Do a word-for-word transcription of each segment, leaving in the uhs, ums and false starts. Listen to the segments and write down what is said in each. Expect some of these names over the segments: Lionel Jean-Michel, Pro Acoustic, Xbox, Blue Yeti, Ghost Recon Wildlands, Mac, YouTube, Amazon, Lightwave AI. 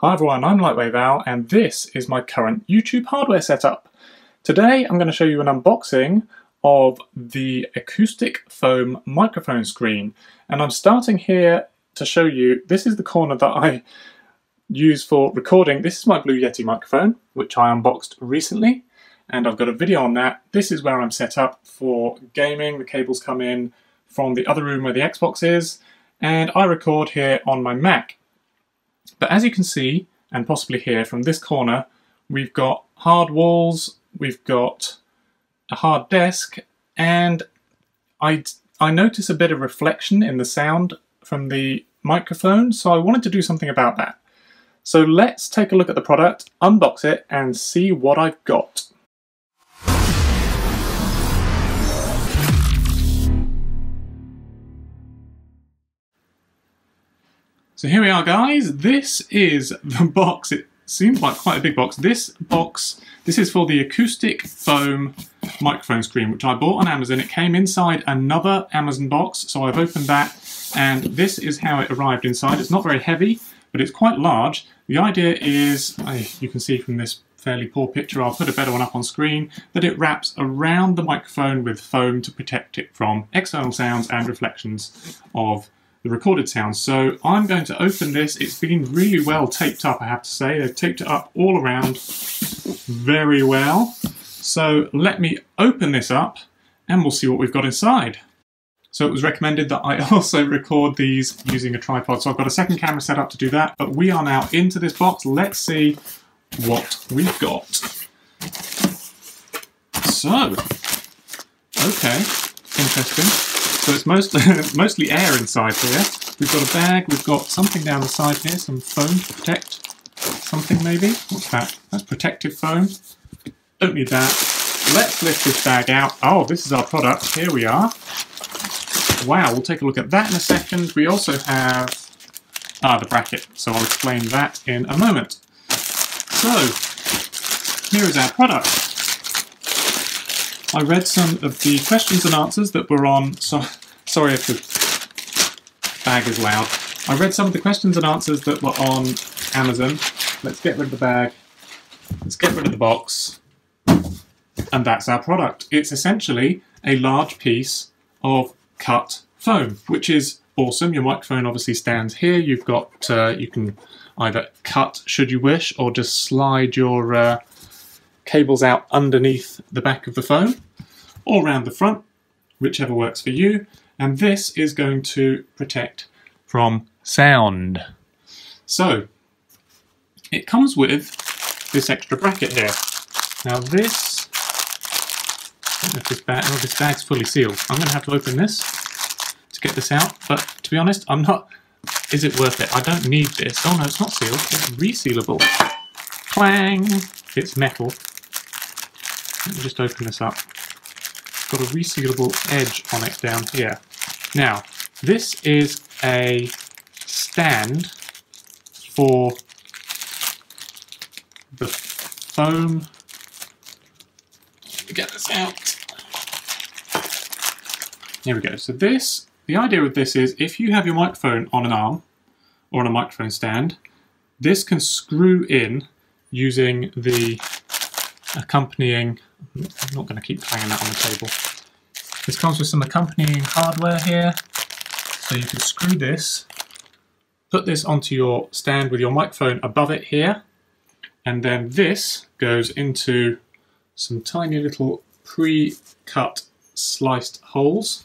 Hi everyone, I'm Lightwave Al, and this is my current YouTube hardware setup. Today I'm going to show you an unboxing of the acoustic foam microphone screen. And I'm starting here to show you, this is the corner that I use for recording. This is my Blue Yeti microphone, which I unboxed recently, and I've got a video on that. This is where I'm set up for gaming. The cables come in from the other room where the Xbox is, and I record here on my Mac. But as you can see, and possibly hear from this corner, we've got hard walls, we've got a hard desk, and I, I notice a bit of reflection in the sound from the microphone, so I wanted to do something about that. So let's take a look at the product, unbox it, and see what I've got. So here we are, guys. This is the box. It seems like quite a big box. This box, this is for the acoustic foam microphone screen, which I bought on Amazon. It came inside another Amazon box, so I've opened that, and this is how it arrived inside. It's not very heavy, but it's quite large. The idea is, I, you can see from this fairly poor picture, I'll put a better one up on screen, that it wraps around the microphone with foam to protect it from external sounds and reflections of the recorded sounds. So I'm going to open this. It's been really well taped up, I have to say. They've taped it up all around very well. So let me open this up and we'll see what we've got inside. So it was recommended that I also record these using a tripod. So I've got a second camera set up to do that, but we are now into this box. Let's see what we've got. So, okay, interesting. So it's most, mostly air inside here. We've got a bag, we've got something down the side here, some foam to protect something maybe. What's that? That's protective foam. Don't need that. Let's lift this bag out. Oh, this is our product. Here we are. Wow, we'll take a look at that in a second. We also have ah, the bracket, so I'll explain that in a moment. So, here is our product. I read some of the questions and answers that were on, so, sorry if the bag is loud. I read some of the questions and answers that were on Amazon. Let's get rid of the bag, let's get rid of the box, and that's our product. It's essentially a large piece of cut foam, which is awesome. Your microphone obviously stands here. You've got, uh, you can either cut should you wish, or just slide your uh, cables out underneath the back of the foam, or around the front, whichever works for you. And this is going to protect from sound. So, it comes with this extra bracket here. Now this, I don't know if this bag, oh, this bag's fully sealed. I'm gonna have to open this to get this out, but to be honest, I'm not, is it worth it? I don't need this. Oh no, it's not sealed, it's resealable. Clang, it's metal. Let me just open this up. It's got a resealable edge on it down here. Now, this is a stand for the foam. Let me get this out. Here we go. So this, the idea with this is if you have your microphone on an arm or on a microphone stand, this can screw in using the accompanying, I'm not going to keep hanging that on the table. This comes with some accompanying hardware here. So you can screw this, put this onto your stand with your microphone above it here, and then this goes into some tiny little pre-cut sliced holes.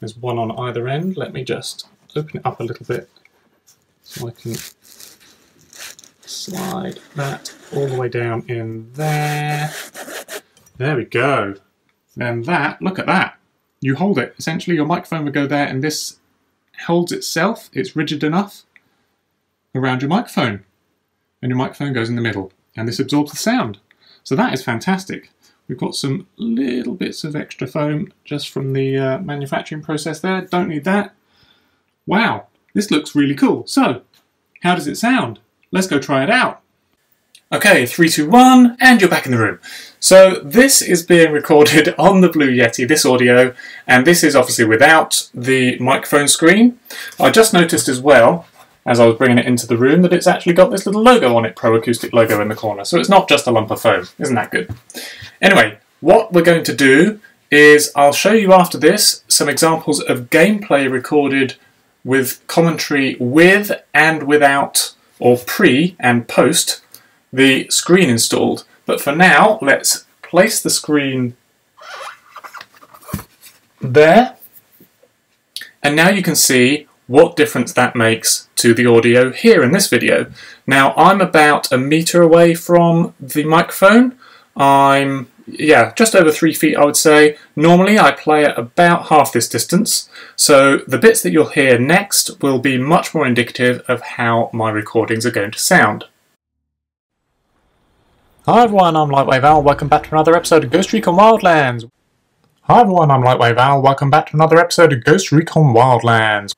There's one on either end. Let me just open it up a little bit so I can slide that all the way down in there. There we go. Then that, look at that. You hold it. Essentially your microphone would go there and this holds itself. It's rigid enough around your microphone. And your microphone goes in the middle. And this absorbs the sound. So that is fantastic. We've got some little bits of extra foam just from the uh, manufacturing process there. Don't need that. Wow, this looks really cool. So, how does it sound? Let's go try it out. Okay, three, two, one, and you're back in the room. So this is being recorded on the Blue Yeti, this audio, and this is obviously without the microphone screen. I just noticed as well as I was bringing it into the room that it's actually got this little logo on it, Pro Acoustic logo in the corner. So it's not just a lump of foam. Isn't that good? Anyway, what we're going to do is I'll show you after this some examples of gameplay recorded with commentary with and without, or pre and post, the screen installed. But for now, let's place the screen there. And now you can see what difference that makes to the audio here in this video. Now I'm about a meter away from the microphone. I'm, yeah, just over three feet I would say. Normally I play at about half this distance, so the bits that you'll hear next will be much more indicative of how my recordings are going to sound. Hi everyone, I'm Lightwave Al, welcome back to another episode of Ghost Recon Wildlands. Hi everyone, I'm Lightwave Al, welcome back to another episode of Ghost Recon Wildlands.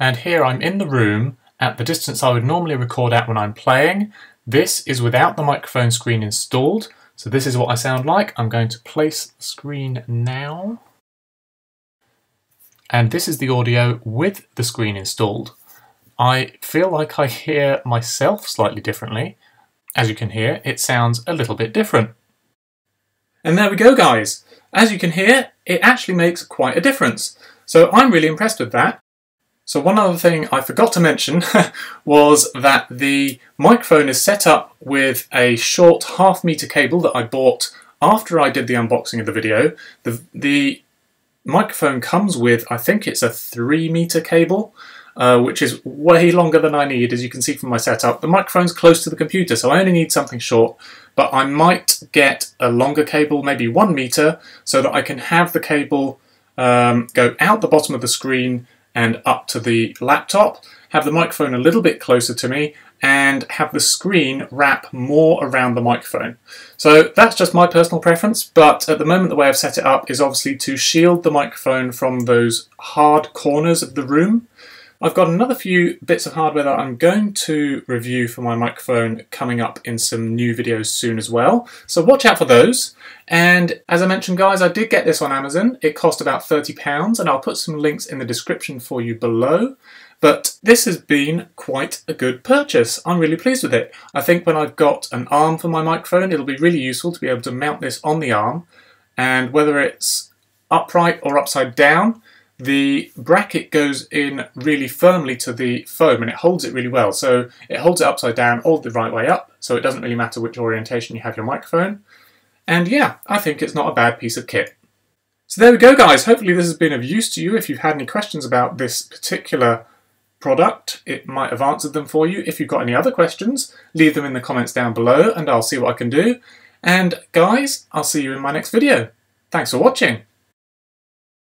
And here I'm in the room at the distance I would normally record at when I'm playing. This is without the microphone screen installed, so this is what I sound like. I'm going to place the screen now. And this is the audio with the screen installed. I feel like I hear myself slightly differently. As you can hear, it sounds a little bit different. And there we go, guys. As you can hear, it actually makes quite a difference. So I'm really impressed with that. So one other thing I forgot to mention was that the microphone is set up with a short half meter cable that I bought after I did the unboxing of the video. The, the microphone comes with, I think it's a three meter cable, uh, which is way longer than I need, as you can see from my setup. The microphone's close to the computer, so I only need something short, but I might get a longer cable, maybe one meter, so that I can have the cable um, go out the bottom of the screen and up to the laptop, have the microphone a little bit closer to me, and have the screen wrap more around the microphone. So that's just my personal preference, but at the moment the way I've set it up is obviously to shield the microphone from those hard corners of the room. I've got another few bits of hardware that I'm going to review for my microphone coming up in some new videos soon as well, so watch out for those. And as I mentioned, guys, I did get this on Amazon. It cost about thirty pounds, and I'll put some links in the description for you below. But this has been quite a good purchase. I'm really pleased with it. I think when I've got an arm for my microphone, it'll be really useful to be able to mount this on the arm, and whether it's upright or upside down, the bracket goes in really firmly to the foam and it holds it really well. So it holds it upside down all the right way up, so it doesn't really matter which orientation you have your microphone. And yeah, I think it's not a bad piece of kit. So there we go, guys. Hopefully this has been of use to you. If you've had any questions about this particular product, it might have answered them for you. If you've got any other questions, leave them in the comments down below and I'll see what I can do. And guys, I'll see you in my next video. Thanks for watching.